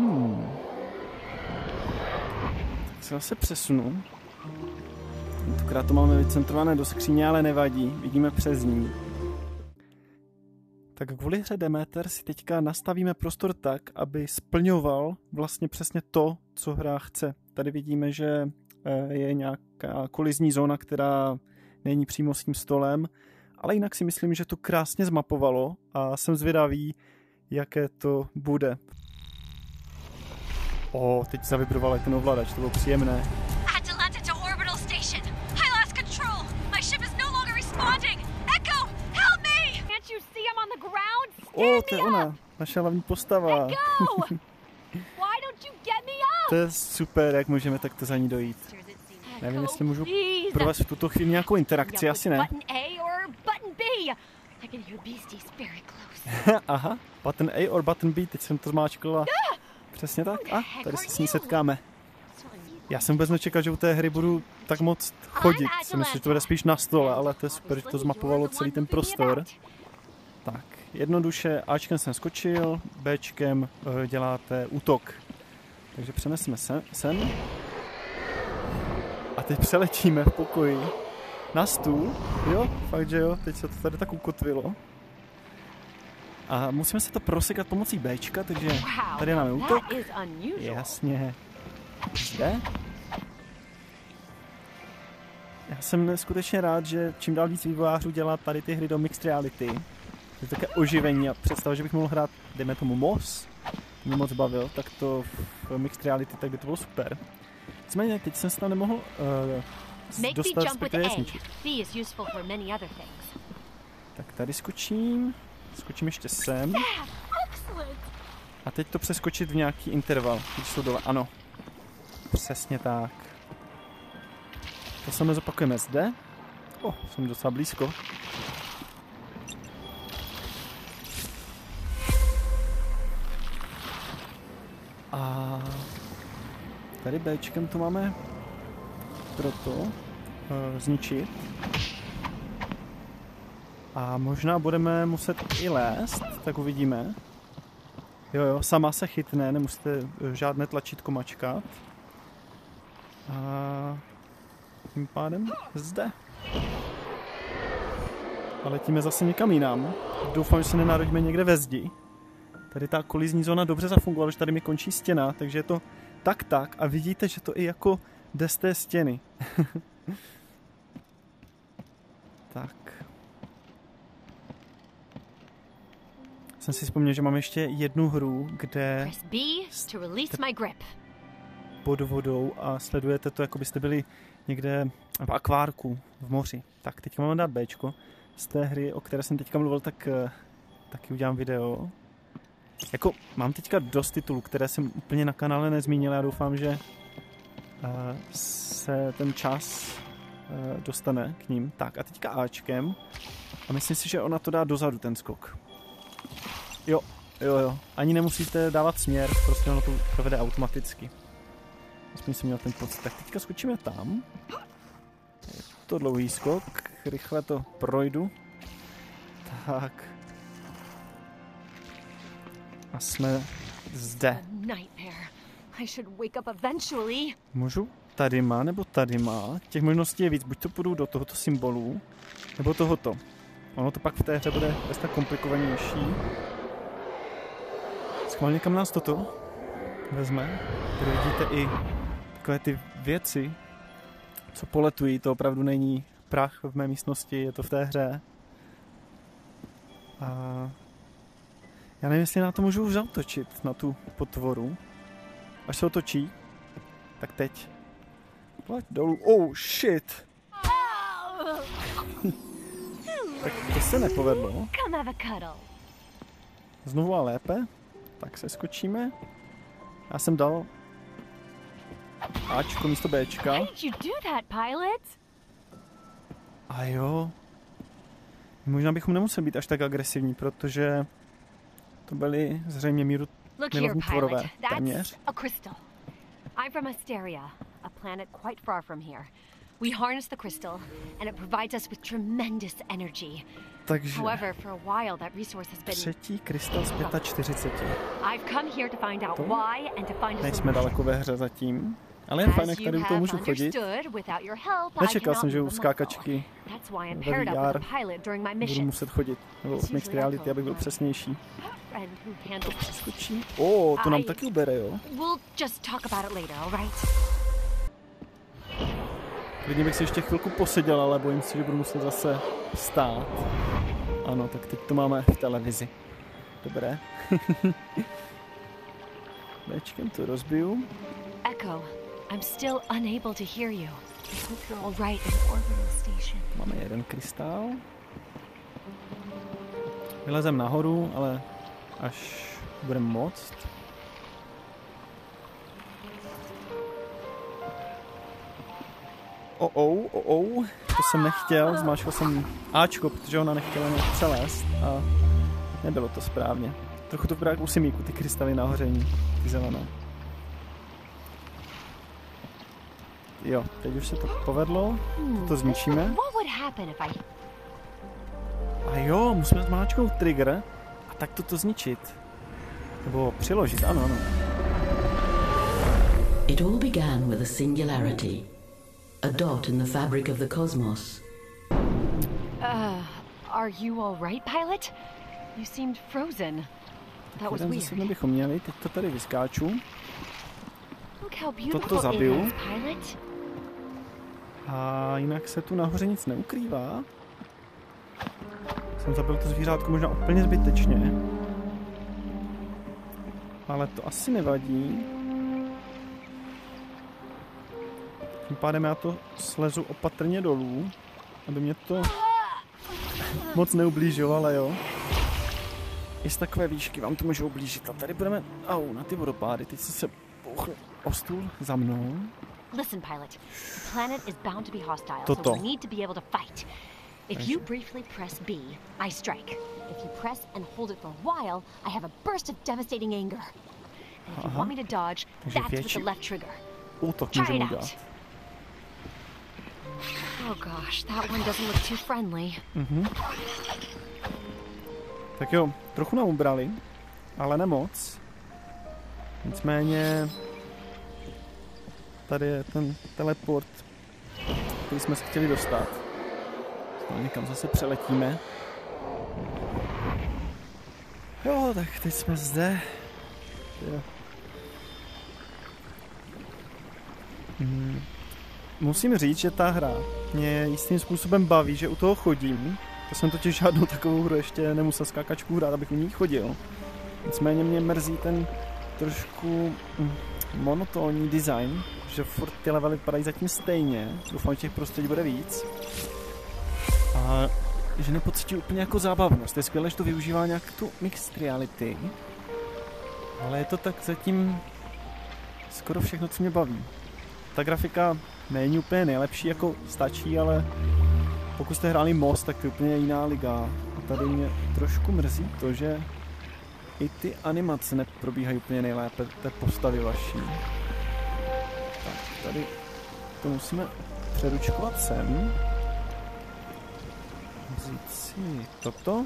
Tak se zase přesunu. Tentokrát to máme vycentrované do skříně, ale nevadí, vidíme přes ní. Tak kvůli hře Demeter si teďka nastavíme prostor tak, aby splňoval vlastně přesně to, co hra chce. Tady vidíme, že je nějaká kolizní zóna, která není přímo s tím stolem, ale jinak si myslím, že to krásně zmapovalo a jsem zvědavý, jaké to bude. O, teď zavibroval ten ovladač, to bylo příjemné. O, to je ona, naše hlavní postava. To je super, jak můžeme takto za ní dojít. Nevím, jestli můžu provést v tuto chvíli nějakou interakci, asi ne. Aha, button A or button B, teď jsem to zmáčkla. Přesně tak, a tady se s ní setkáme. Já jsem vůbec nečekal, že u té hry budu tak moc chodit. Myslím, že to bude spíš na stole, ale to je super, že to zmapovalo celý ten prostor. Tak, jednoduše Ačkem jsem skočil, Bčkem děláte útok. Takže přenesme sem. A teď přeletíme v pokoji na stůl. Jo, fakt, že jo, teď se to tady tak ukotvilo. A musíme se to prosekat pomocí Bčka, takže tady máme útok. Jasně. Zde. Já jsem skutečně rád, že čím dál víc vývojářů dělá tady ty hry do mixed reality. Je to také oživení a představa, že bych mohl hrát, dejme tomu, Moss, mě moc bavil, tak to v mixed reality, tak by to bylo super. Nicméně, teď jsem se tam nemohl dostat zpět jesničit. Tak tady skočím ještě sem. A teď to přeskočit v nějaký interval, když jsou dole, ano. Přesně tak. To samé zopakujeme zde. O, jsem docela blízko. A tady Bčkem to máme proto zničit. A možná budeme muset i lézt, tak uvidíme. Jo, sama se chytne, nemusíte žádné tlačítko mačkat. A tím pádem zde. A letíme zase někam jinam. Doufám, že se nenarodíme někde ve zdi. Tady ta kolizní zóna dobře zafungovala, že tady mi končí stěna, takže je to tak a vidíte, že to i jako jde z té stěny. Tak. Jsem si vzpomněl, že mám ještě jednu hru, kde pod vodou a sledujete to, jako byste byli někde v akvárku, v moři. Tak, teď mám dát Bčko. Z té hry, o které jsem teďka mluvil, tak taky udělám video. Jako, mám teďka dost titulů, které jsem úplně na kanále nezmínil. Já doufám, že se ten čas dostane k ním. Tak, a teďka Ačkem. A myslím si, že ona to dá dozadu, ten skok. Jo. Ani nemusíte dávat směr, prostě ono to provede automaticky. Aspoň jsem měl ten pocit. Tak teďka skočíme tam. Je to dlouhý skok. Rychle to projdu. Tak. A jsme zde. Můžu? Tady má, nebo tady má. Těch možností je víc. Buď to půjdu do tohoto symbolu, nebo tohoto. Ono to pak v té hře bude bez tak komplikovanější. Schválně, kam nás toto vezme. Tady vidíte i takové ty věci, co poletují. To opravdu není prach v mé místnosti, je to v té hře. A já nevím, jestli na to můžu už zautočit, na tu potvoru. Až se otočí, tak teď. Pojď dolů. Oh, shit! Tak to se nepovedlo. Znovu a lépe. Tak se skočíme. Já jsem dal Ačko místo Bčka. A jo. Možná bychom nemuseli být až tak agresivní, protože to byly zřejmě mírumilovní tvorové, téměř. I'm from Asteria, a planet quite far from here. We harness the crystal and it provides us with tremendous energy. Takže třetí krystal z 45. Nejsme daleko ve hře zatím. Ale je fajn, jak tady u toho můžu chodit. Nečekal jsem, že u skákačky ve VR budu muset chodit. Nebo Mixed Reality, abych byl přesnější. Přeskočím. O, to nám taky ubere, jo? Klidně bych si ještě chvilku poseděl, ale bojím se, že budu muset zase vstát. Ano, tak teď to máme v televizi. Dobré. Bčkem to rozbiju. Echo. I'm still unable to hear you. I hope you're all right in orbital station. Máme jeden krystal. Vylezem nahoru, ale až budeme moct. To jsem nechtěl, zmáčkal jsem Ačko, protože ona nechtěla mě přelézt a nebylo to správně. Trochu to vypadá jak u simíku, ty krystaly nahoření, ty zelené. Jo, teď už se to povedlo, to zničíme. A jo, musíme zmáčknout trigger a tak to zničit. Nebo přiložit, ano. It all began with a singularity. A dot in the fabric of the cosmos. Are you all right, pilot? You seemed frozen. That was weird. Jeden bychom měli, teď to tady vyskáču. Toto zabiju. A jinak se tu nahoře nic neukrývá. Jsem zabil to zvířátko možná úplně zbytečně. Ale to asi nevadí. Tím pádem já to slezu opatrně dolů, aby mě to moc neublížilo, ale jo. I z takové výšky vám to můžu ublížit. A tady budeme, au, na ty vodopády, teď se bouchnu o stůl za mnou. Toto. If you briefly press B, I strike. If you press and hold it for a while, I have a burst of devastating anger. And if you want me to dodge, that's with the left trigger. Útok můžeme udělat. Oh gosh, that one doesn't look too friendly. Tak jo, trochu nám ubrali, ale nemoc. Nicméně tady je ten teleport, který jsme se chtěli dostat. Znamená, někam zase přeletíme. Jo, tak teď jsme zde. Musím říct, že ta hra mě jistým způsobem baví, že u toho chodím. To jsem totiž žádnou takovou hru ještě nemusel skákačku hrát, abych u ní chodil. Nicméně mě mrzí ten trošku monotónní design, že furt ty levely vypadají zatím stejně. Doufám, že těch prostředí bude víc. A že nepocítí úplně jako zábavnost. Je skvělé, že to využívá nějak tu mixed reality. Ale je to tak zatím skoro všechno, co mě baví. Ta grafika není úplně nejlepší, jako stačí, ale pokud jste hráli Moss, tak to je úplně jiná liga. A tady mě trošku mrzí to, že i ty animace neprobíhají úplně nejlépe té postavy vaší. Tak, tady to musíme přeručkovat sem. Vzít si toto.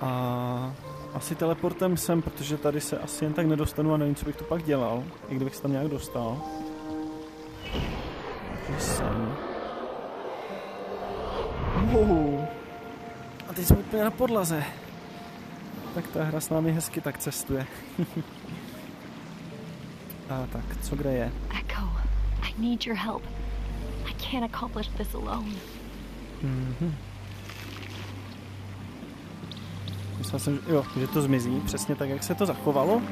A asi teleportem sem, protože tady se asi jen tak nedostanu a nevím, co bych to pak dělal, i kdybych se tam nějak dostal. Takže sem. A teď jsme úplně na podlaze. Tak ta hra s námi hezky tak cestuje. A tak, co kde je? Echo, I need your help. I can't accomplish this alone. Myslel jsem, že, jo, že to zmizí, přesně tak, jak se to zachovalo.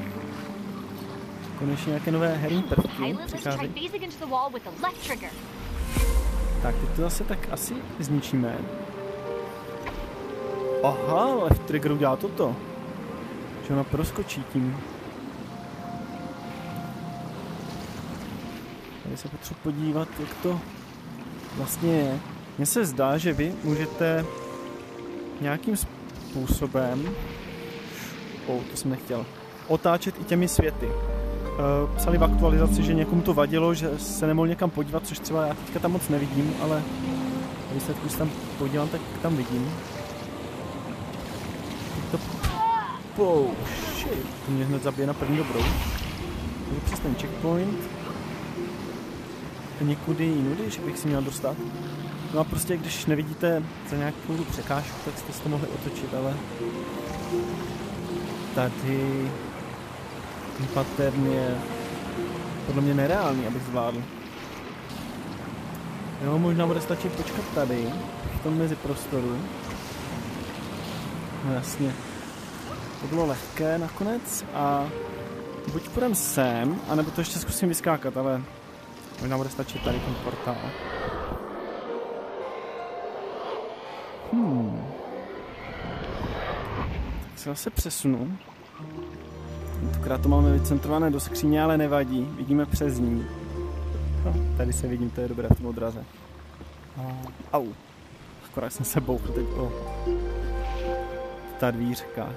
Konečně nějaké nové herní prvky přichází. Tak, teď to zase tak asi zničíme. Aha, left trigger udělá toto. Že ona proskočí tím. Tady se potřebuji podívat, jak to vlastně je. Mně se zdá, že vy můžete nějakým způsobem, to jsem nechtěl, otáčet i těmi světy. psali v aktualizaci, že někomu to vadilo, že se nemohl někam podívat, což třeba já teďka tam moc nevidím, ale výsledku, když tam podívám, tak tam vidím. Oh shit, to mě hned zabije na první dobrou. Takže přes ten checkpoint. Někudy jinudy, že bych si měl dostat. No a prostě, když nevidíte za nějakou překážku, tak jste si to mohli otočit, ale tady ten pattern je podle mě nereálný, abych zvládl. Jo, možná bude stačit počkat tady, v tom meziprostoru. No jasně. To bylo lehké nakonec a buď půjdem sem, anebo to ještě zkusím vyskákat, ale možná bude stačit tady ten portál. Tak se zase přesunu. Tentokrát to máme vycentrované do skříně, ale nevadí, vidíme přes ní. No, tady se vidím, to je dobré v tom odraze. Au, akorát jsem se bouchl teď o ta dvířka.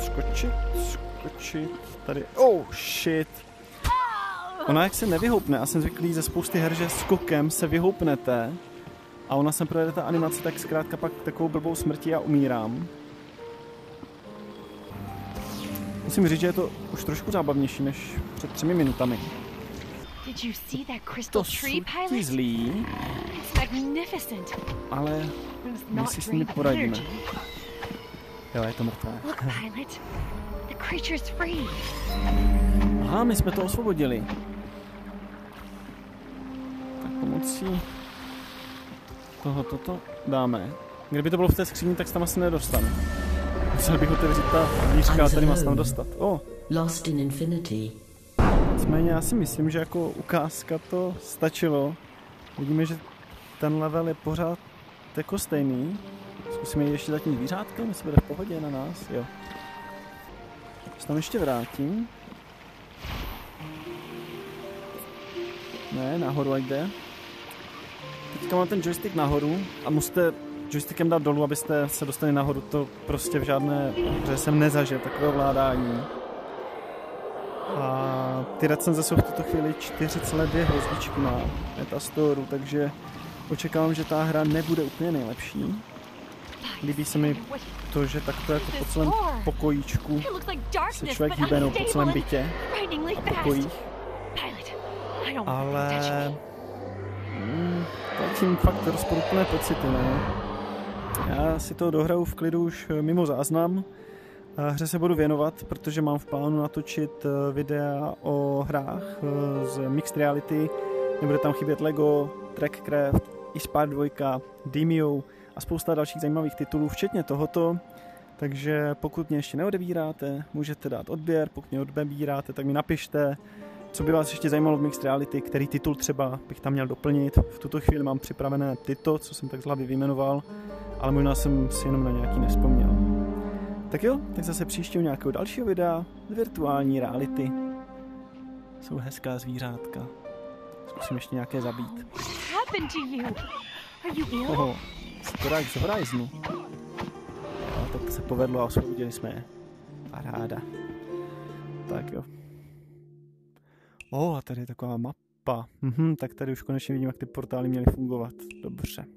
Skočit, skočit, tady, oh shit. Ona jak se nevyhoupne, já jsem zvyklý ze spousty her, že skokem se vyhoupnete a ona sem projede ta animace, tak zkrátka pak takovou blbou smrtí já umírám. Musím říct, že je to už trošku zábavnější než před 3 minutami. To jsou ty zlí, ale my si s nimi poradíme. Jo, je to mrtvé. Aha, my jsme to osvobodili. Tak pomocí toto dáme. Kdyby to bylo v té skříni, tak se tam asi nedostanu. Musel bych otevřít ta dvířka a tady má se tam dostat. O! Nicméně já si myslím, že jako ukázka to stačilo. Vidíme, že ten level je pořád jako stejný. Zkusíme jít ještě za tím zvířátkem, jestli bude v pohodě na nás, jo. Se tam ještě vrátím. Ne, nahoru ať jde. Teďka mám ten joystick nahoru a musíte joystickem dát dolů, abyste se dostali nahoru. To prostě v žádné hře jsem nezažil, takové ovládání. A ty recenze jsou v tuto chvíli 4,2 hvězdičky na Metastore, takže očekávám, že ta hra nebude úplně nejlepší. Líbí se mi to, že takto jako po celém pokojíčku se člověk hýbe, po celém bytě a pokojích, ale tím fakt rozporuplné pocity, ne? Já si to dohraju v klidu už mimo záznam. Hře se budu věnovat, protože mám v plánu natočit videa o hrách z Mixed Reality. Nebude tam chybět LEGO, Trackcraft, Ispart 2, Dimio a spousta dalších zajímavých titulů, včetně tohoto. Takže pokud mě ještě neodebíráte, můžete dát odběr, pokud mě odebíráte, tak mi napište, co by vás ještě zajímalo v Mixed Reality, který titul třeba bych tam měl doplnit. V tuto chvíli mám připravené tyto, co jsem tak z hlavy vyjmenoval, ale možná jsem si jenom na nějaký nevzpomněl. Tak jo, tak zase příště u nějakého dalšího videa z virtuální reality. Jsou hezká zvířátka. Zkusím ještě nějaké zabít. Oho. Skoro jak z Horizonu. No, tak to se povedlo a osvobodili jsme je. Paráda. Tak jo. O, a tady je taková mapa. Tak tady už konečně vidím, jak ty portály měly fungovat. Dobře.